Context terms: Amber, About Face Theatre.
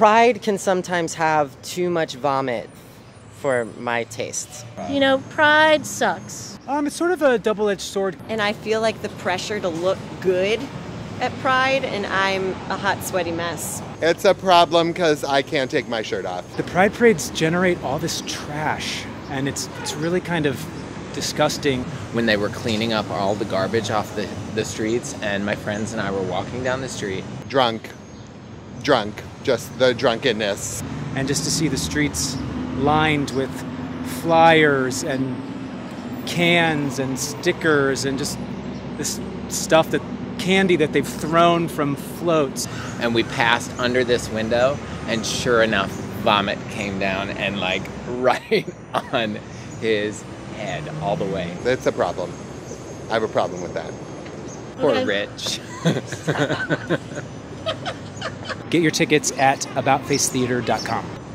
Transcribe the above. pride can sometimes have too much vomit for my taste. You know, pride sucks. It's sort of a double-edged sword. And I feel like the pressure to look good at Pride, and I'm a hot, sweaty mess. It's a problem because I can't take my shirt off. The Pride Parades generate all this trash, and it's really kind of disgusting. When they were cleaning up all the garbage off the streets, and my friends and I were walking down the street. Drunk, just the drunkenness. And just to see the streets lined with flyers and cans and stickers and just this stuff that candy that they've thrown from floats. And we passed under this window, and sure enough, vomit came down and like right on his head all the way. That's a problem. I have a problem with that. Okay. Poor Rich. Get your tickets at aboutfacetheatre.com.